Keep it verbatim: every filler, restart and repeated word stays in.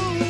you.